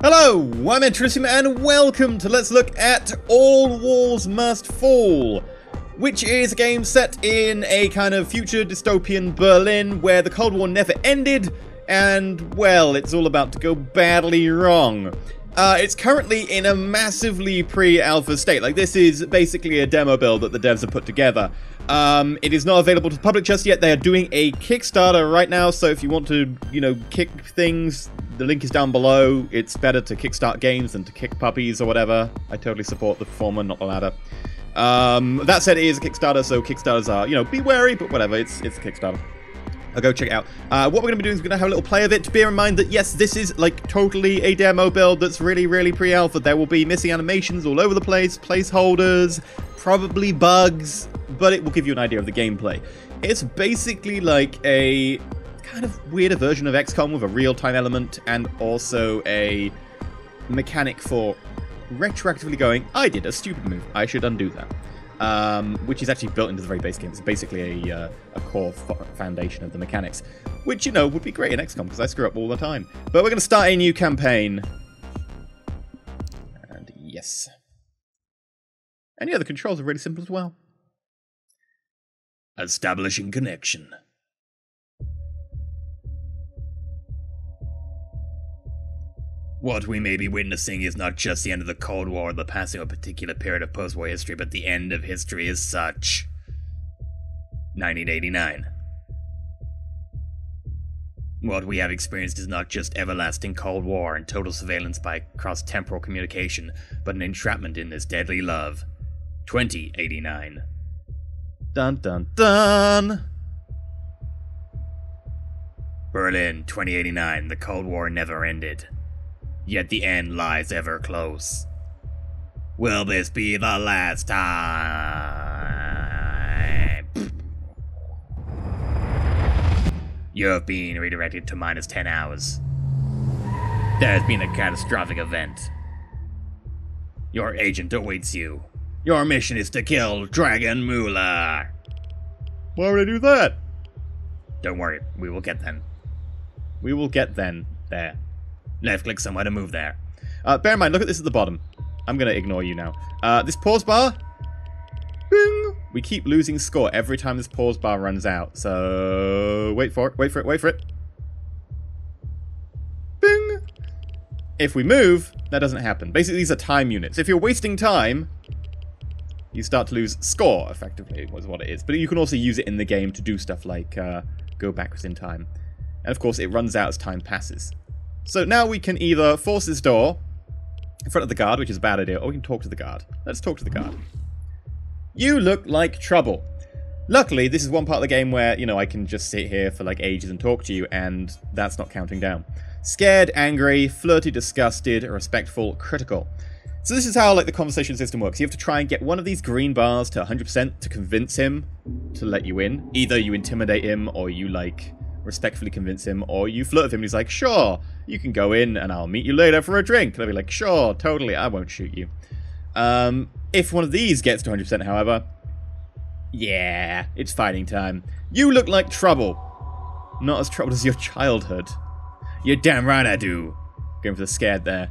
Hello, I'm EnterElysium and welcome to Let's Look at All Walls Must Fall, which is a game set in a kind of future dystopian Berlin where the Cold War never ended and, well, it's all about to go badly wrong. It's currently in a massively pre-alpha state. Like, this is basically a demo build that the devs have put together. It is not available to the public just yet. They are doing a Kickstarter right now, so if you want to, you know, kick things, the link is down below. It's better to kickstart games than to kick puppies or whatever. I totally support the former, not the latter. That said, it is a Kickstarter, so Kickstarters are, you know, be wary, but whatever, it's a Kickstarter. I'll go check it out. What we're going to be doing is we're going to have a little play of it. Bear in mind that, yes, this is, like, totally a demo build that's really, really pre-alpha. There will be missing animations all over the place, placeholders, probably bugs, but it will give you an idea of the gameplay. It's basically like a kind of weirder version of XCOM with a real-time element and also a mechanic for retroactively going, I did a stupid move, I should undo that. Which is actually built into the very base game. It's basically a core foundation of the mechanics, which, you know, would be great in XCOM because I screw up all the time. But we're going to start a new campaign. And yes. And yeah, the controls are really simple as well. Establishing connection. What we may be witnessing is not just the end of the Cold War or the passing of a particular period of post-war history, but the end of history as such. 1989. What we have experienced is not just everlasting Cold War and total surveillance by cross-temporal communication, but an entrapment in this deadly love. 2089. Dun dun dun! Berlin, 2089. The Cold War never ended. Yet the end lies ever close. Will this be the last time? You have been redirected to -10 hours. There has been a catastrophic event. Your agent awaits you. Your mission is to kill Dragan Mula. Why would I do that? Don't worry, we will get them. We will get them there. Left-click somewhere to move there. Bear in mind, look at this at the bottom. I'm going to ignore you now. This pause bar. Bing! We keep losing score every time this pause bar runs out. So, wait for it, wait for it, wait for it. Bing! If we move, that doesn't happen. Basically, these are time units. If you're wasting time, you start to lose score, effectively, was what it is. But you can also use it in the game to do stuff like go backwards in time. And, of course, it runs out as time passes. So now we can either force this door in front of the guard, which is a bad idea, or we can talk to the guard. Let's talk to the guard. You look like trouble. Luckily, this is one part of the game where, you know, I can just sit here for like ages and talk to you, and that's not counting down. Scared, angry, flirty, disgusted, respectful, critical. So this is how, like, the conversation system works. You have to try and get one of these green bars to 100% to convince him to let you in. Either you intimidate him, or you, like, respectfully convince him, or you flirt with him and he's like, sure, you can go in and I'll meet you later for a drink. And I'll be like, sure, totally, I won't shoot you. If one of these gets to 100%, however, yeah, it's fighting time. You look like trouble. Not as troubled as your childhood. You're damn right I do. Going for the scared there.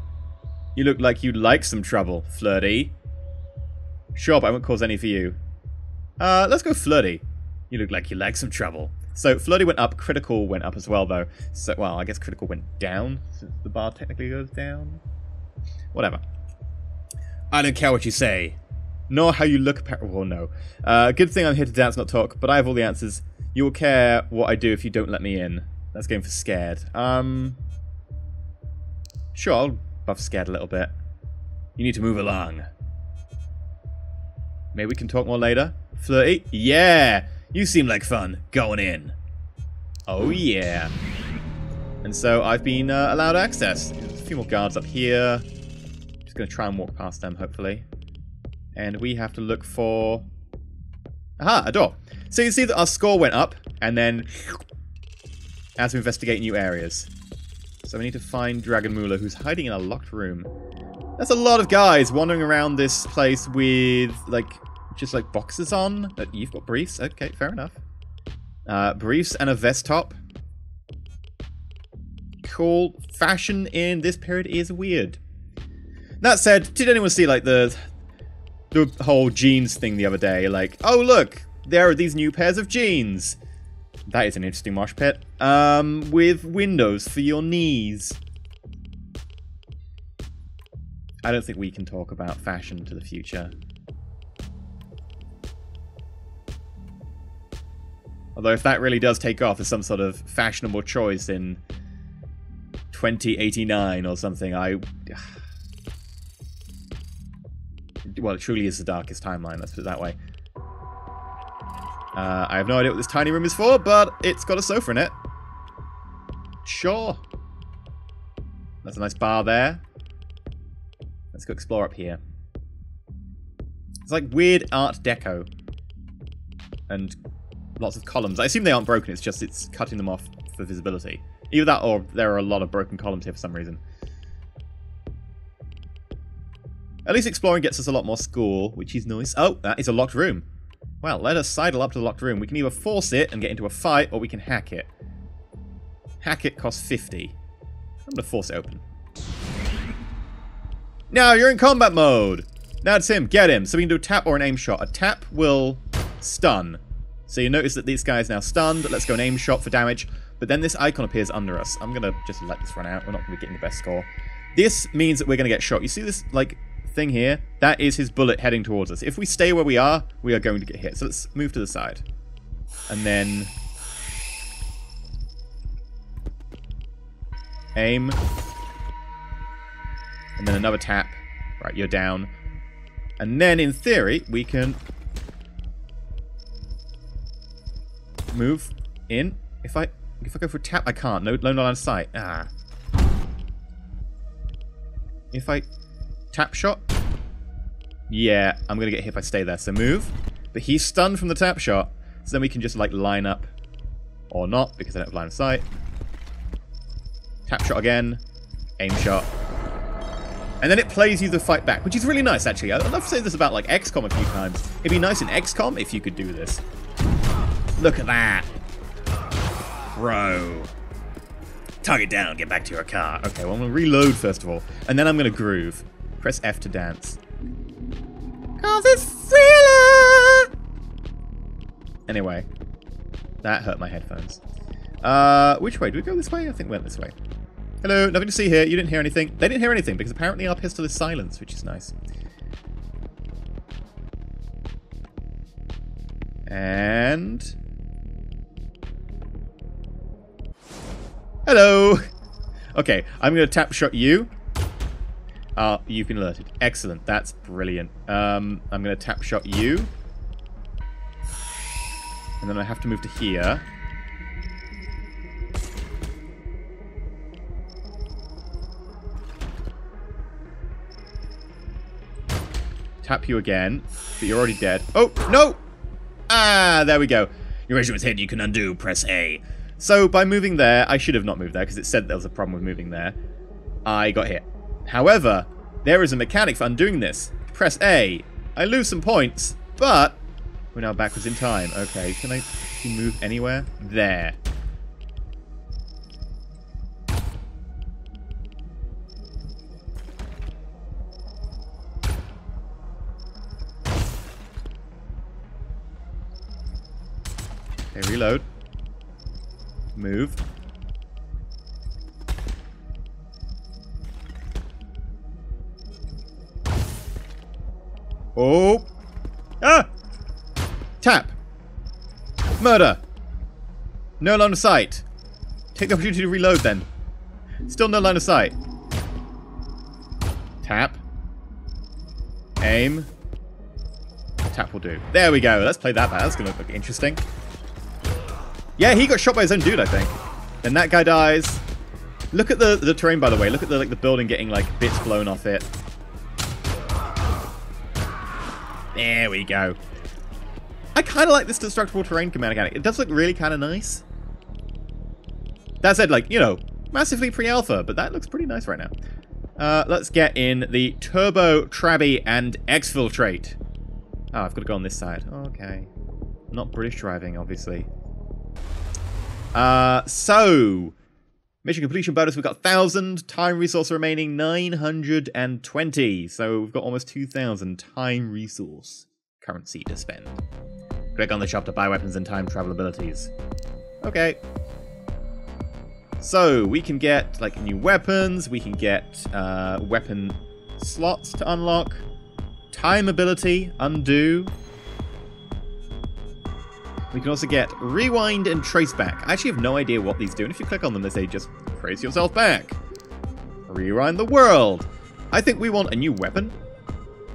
You look like you'd like some trouble, flirty. Sure, but I won't cause any for you. Let's go flirty. You look like you like some trouble. So, flirty went up, critical went up as well, though. So, well, I guess critical went down, since the bar technically goes down. Whatever. I don't care what you say, nor how you look, well, no. Good thing I'm here to dance, not talk, but I have all the answers. You will care what I do if you don't let me in. That's going for scared. Sure, I'll buff scared a little bit. You need to move along. Maybe we can talk more later. Flirty? Yeah! You seem like fun. Going in. Oh, yeah. And so I've been allowed access. There's a few more guards up here. Just going to try and walk past them, hopefully. And we have to look for... Aha, a door. So you can see that our score went up, and then... as we investigate new areas. So we need to find Dragan Mula, who's hiding in a locked room. That's a lot of guys wandering around this place with, like... just like boxes on. You've got briefs. Okay, fair enough. Briefs and a vest top. cool. Fashion in this period is weird. That said, did anyone see like the whole jeans thing the other day? Like, oh look, there are these new pairs of jeans. That is an interesting mosh pit. With windows for your knees. I don't think we can talk about fashion to the future. Although if that really does take off as some sort of fashionable choice in 2089 or something, well, it truly is the darkest timeline, let's put it that way. I have no idea what this tiny room is for, but it's got a sofa in it. Sure. That's a nice bar there. Let's go explore up here. It's like weird art deco. And lots of columns. I assume they aren't broken, it's just it's cutting them off for visibility. Either that or there are a lot of broken columns here for some reason. At least exploring gets us a lot more score, which is nice. Oh, that is a locked room. Well, let us sidle up to the locked room. We can either force it and get into a fight, or we can hack it. Hack it costs 50. I'm going to force it open. Now you're in combat mode! That's him, get him! So we can do a tap or an aim shot. A tap will stun. So you notice that this guy is now stunned, but let's go an aim shot for damage. But then this icon appears under us. I'm going to just let this run out. We're not going to be getting the best score. This means that we're going to get shot. You see this, like, thing here? That is his bullet heading towards us. If we stay where we are going to get hit. So let's move to the side. And then... aim. And then another tap. Right, you're down. And then, in theory, we can... move in. If I go for a tap, I can't. No, not out of sight. Ah. If I tap shot, yeah, I'm gonna get hit if I stay there. So move, but he's stunned from the tap shot. So then we can just like line up, or not, because I don't have line of sight. Tap shot again, aim shot, and then it plays you the fight back, which is really nice actually. I'd love to say this about like XCOM a few times. It'd be nice in XCOM if you could do this. Look at that. Bro. Target down, get back to your car. Okay, well I'm gonna reload first of all. And then I'm gonna groove. Press F to dance. Cause it's thriller! Anyway. That hurt my headphones. Which way? Do we go this way? I think we went this way. Hello, nothing to see here. You didn't hear anything. They didn't hear anything because apparently our pistol is silenced, which is nice. And... hello! Okay, I'm going to tap shot you. Ah, you've been alerted. Excellent, that's brilliant. I'm going to tap shot you. And then I have to move to here. Tap you again, but you're already dead. Oh, no! Ah, there we go. Your instrument's hidden, you can undo, press A. So by moving there, I should have not moved there because it said there was a problem with moving there. I got hit. However, there is a mechanic for undoing this. Press A. I lose some points, but we're now backwards in time. Okay, can I move anywhere? There. Okay, reload. Move. Oh! Ah! Tap! Murder! No line of sight. Take the opportunity to reload then. Still no line of sight. Tap. Aim. Tap will do. There we go. Let's play that back. That's going to look interesting. Yeah, he got shot by his own dude, I think. Then that guy dies. Look at the terrain, by the way. Look at the like the building getting like bits blown off it. There we go. I kind of like this destructible terrain command mechanic. It does look really kind of nice. That said, like, you know, massively pre-alpha, but that looks pretty nice right now. Let's get in the Turbo Trabi and exfiltrate. Oh, I've got to go on this side. Okay. Not British driving, obviously. So, Mission completion bonus, we've got 1,000. Time resource remaining, 920. So we've got almost 2,000 time resource currency to spend. Click on the shop to buy weapons and time travel abilities. Okay. So we can get like new weapons, we can get weapon slots to unlock, time ability, undo. We can also get rewind and trace back. I actually have no idea what these do, and if you click on them they say just trace yourself back. Rewind the world. I think we want a new weapon.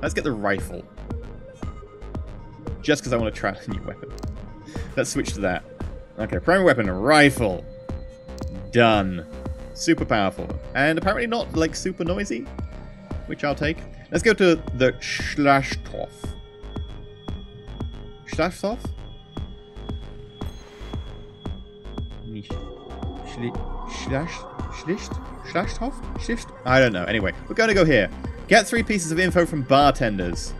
Let's get the rifle. Just because I want to try a new weapon. Let's switch to that. Okay, primary weapon, rifle. Done. Super powerful. And apparently not, like, super noisy. Which I'll take. Let's go to the Schlachthof. Schlachthof? Schlachthof? I don't know. Anyway, we're going to go here. Get 3 pieces of info from bartenders.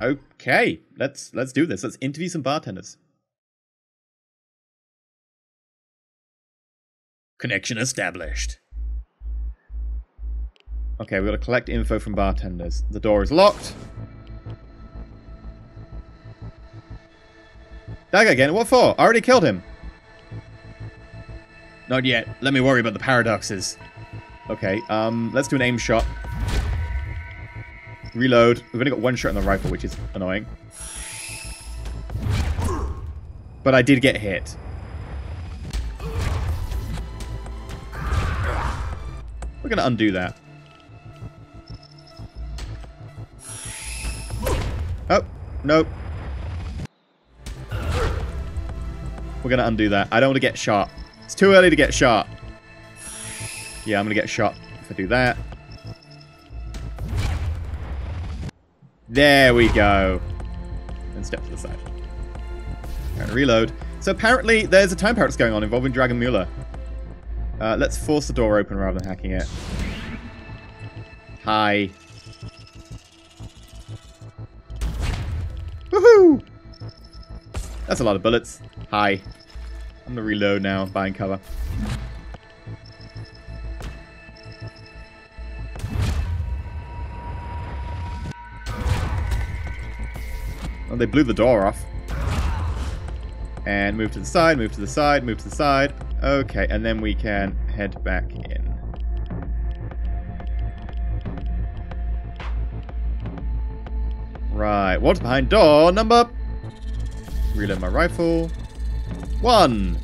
Okay, let's do this. Let's interview some bartenders. Connection established. Okay, we've got to collect info from bartenders. The door is locked. That guy again, what for? I already killed him. Not yet. Let me worry about the paradoxes. Okay, let's do an aim shot. Reload. We've only got 1 shot on the rifle, which is annoying. But I did get hit. We're going to undo that. Oh, no. We're going to undo that. I don't want to get shot. It's too early to get shot. Yeah, I'm going to get shot if I do that. There we go. And step to the side. And reload. So apparently there's a time paradox going on involving Dragan Mula. Let's force the door open rather than hacking it. Hi. Woohoo! That's a lot of bullets. Hi. I'm gonna reload now, buying cover. Oh, they blew the door off. And move to the side, move to the side, move to the side. Okay, and then we can head back in. Right, what's behind door number? Reload my rifle. 1!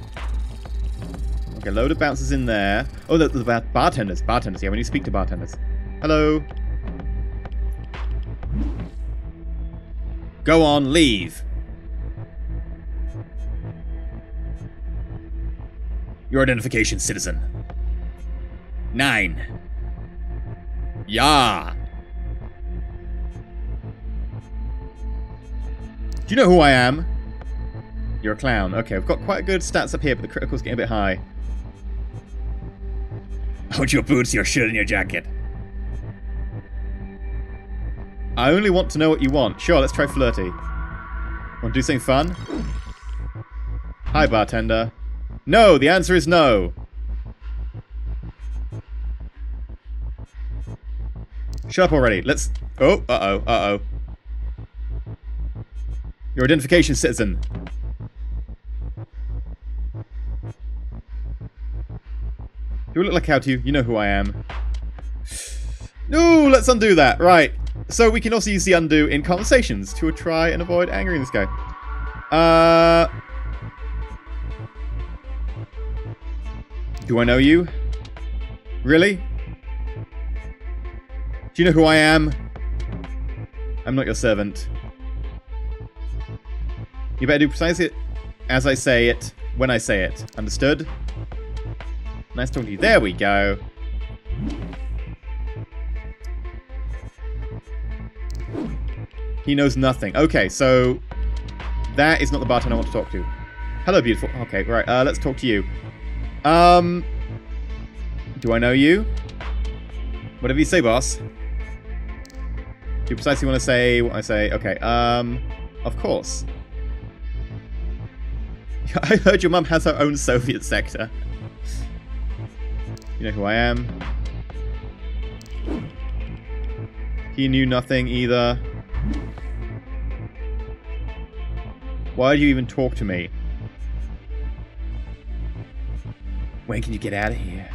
Okay, a load of bouncers in there. Oh, the bartenders. Bartenders, yeah, we need to speak to bartenders. Hello. Go on, leave. Your identification, citizen. 9. Yeah. Do you know who I am? You're a clown. Okay, we've got quite good stats up here, but the critical's getting a bit high. I want your boots, your shirt, and your jacket. I only want to know what you want. Sure, let's try flirty. Want to do something fun? Hi, bartender. No, the answer is no. Shut up already. Let's... Oh, uh-oh, uh-oh. Your identification, citizen. Do I look like how to you? You know who I am. No, let's undo that. Right. So we can also use the undo in conversations to try and avoid angering this guy. Do I know you? Really? Do you know who I am? I'm not your servant. You better do precisely as I say it, when I say it. Understood? Nice talking to you. There we go. He knows nothing. Okay, so that is not the bartender I want to talk to. Hello, beautiful. Okay, right. Let's talk to you. Do I know you? Whatever you say, boss. You precisely want to say what I say. Okay, of course. I heard your mum has her own Soviet sector. You know who I am. He knew nothing either. Why do you even talk to me? When can you get out of here?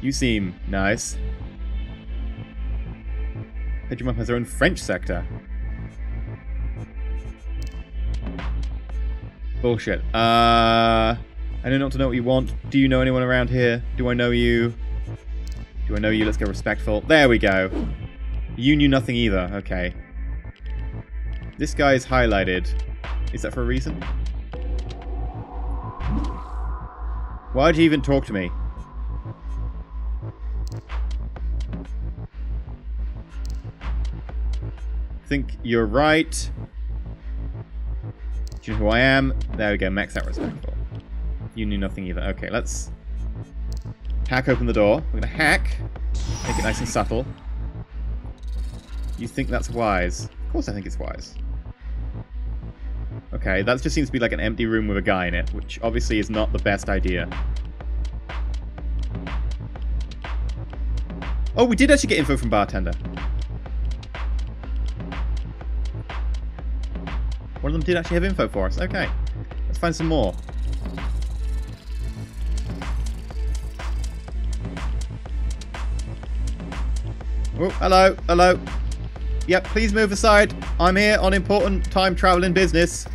You seem nice. Pedramap has their own French sector. Bullshit. I know not to know what you want. Do you know anyone around here? Do I know you? Do I know you? Let's get respectful. There we go. You knew nothing either. Okay. This guy is highlighted. Is that for a reason? Why'd you even talk to me? I think you're right. Do you know who I am? There we go, max out respectful. You knew nothing either. Okay, let's hack open the door. We're gonna hack. Make it nice and subtle. You think that's wise? Of course I think it's wise. Okay, that just seems to be like an empty room with a guy in it, which obviously is not the best idea. Oh, we did actually get info from bartender. One of them did actually have info for us. Okay, let's find some more. Oh, hello, hello. Yep, please move aside. I'm here on important time traveling business.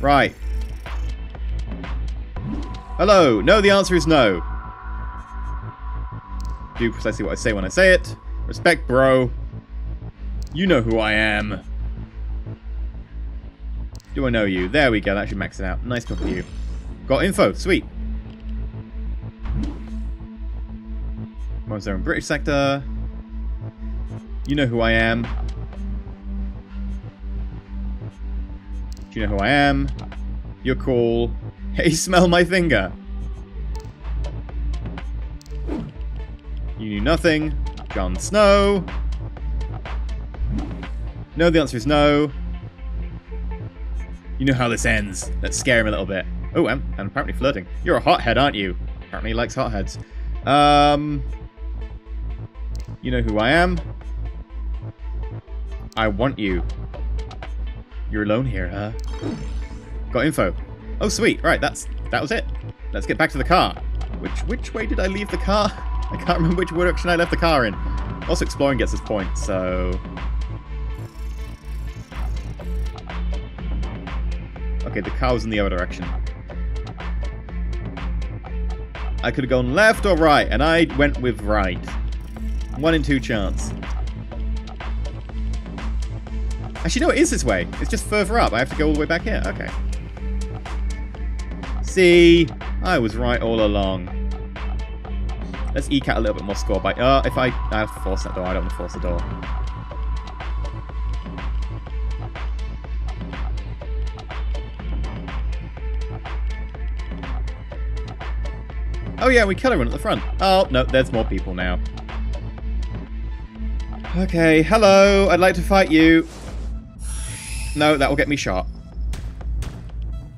Right. Hello. No, the answer is no. Do precisely what I say when I say it. Respect, bro. You know who I am. Do I know you? There we go. That should max it out. Nice talking to you. Got info. Sweet. Mine's there in British sector. You know who I am. Do you know who I am? You're cool. Hey, smell my finger. You knew nothing. Jon Snow. No, the answer is no. You know how this ends. Let's scare him a little bit. Oh, I'm apparently flirting. You're a hothead, aren't you? Apparently he likes hotheads. You know who I am. I want you. You're alone here, huh? Got info. Oh, sweet. Right, that was it. Let's get back to the car. Which way did I leave the car? I can't remember which direction I left the car in. Also, exploring gets us points, so... Okay, the car was in the other direction. I could have gone left or right, and I went with right. 1 in 2 chance. Actually, no, it is this way. It's just further up. I have to go all the way back here. Okay. See? I was right all along. Let's eke out a little bit more score by... if I have to force that door. I don't want to force the door. Oh, yeah, we kill everyone at the front. Oh, no, there's more people now. Okay, hello. I'd like to fight you. No, that will get me shot.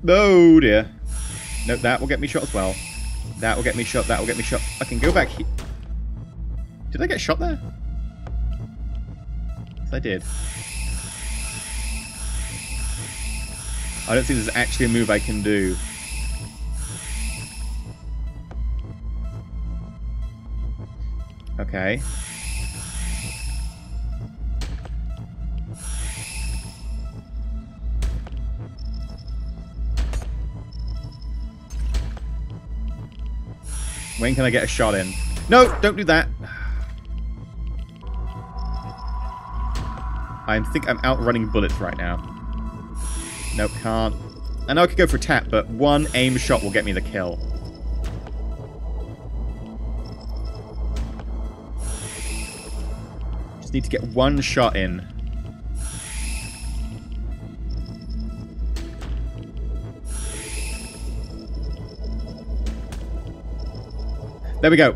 Oh dear. No, that will get me shot as well. That will get me shot, that will get me shot. I can go back here. Did I get shot there? Yes, I did. I don't think there's actually a move I can do. Okay. When can I get a shot in? No, don't do that. I think I'm outrunning bullets right now. Nope, can't. I know I could go for a tap, but one aim shot will get me the kill. Just need to get one shot in. There we go.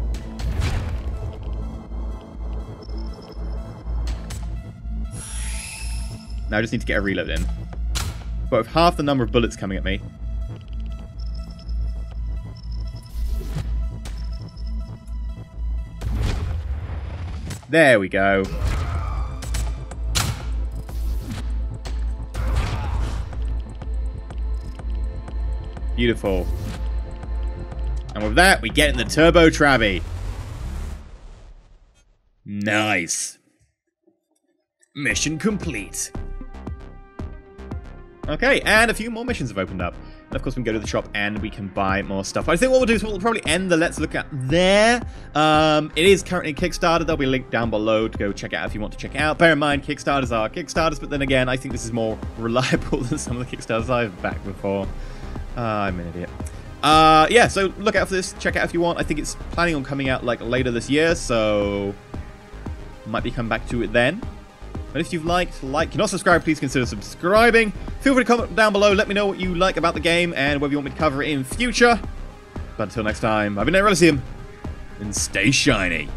Now I just need to get a reload in. But with half the number of bullets coming at me. There we go. Beautiful. And with that, we get in the Turbo Trabi. Nice. Mission complete. Okay, and a few more missions have opened up. And of course, we can go to the shop and we can buy more stuff. I think what we'll do is we'll probably end the Let's Look At there. It is currently Kickstarter. There'll be a link down below to go check out if you want to check it out. Bear in mind, Kickstarters are Kickstarters, but then again, I think this is more reliable than some of the Kickstarters I've backed before. I'm an idiot. Yeah, so look out for this. Check it out if you want. I think it's planning on coming out like later this year, so might be coming back to it then. But if you've liked, if you're not subscribed, please consider subscribing. Feel free to comment down below. Let me know what you like about the game and whether you want me to cover it in future. But until next time, I've been EnterElysium, and stay shiny.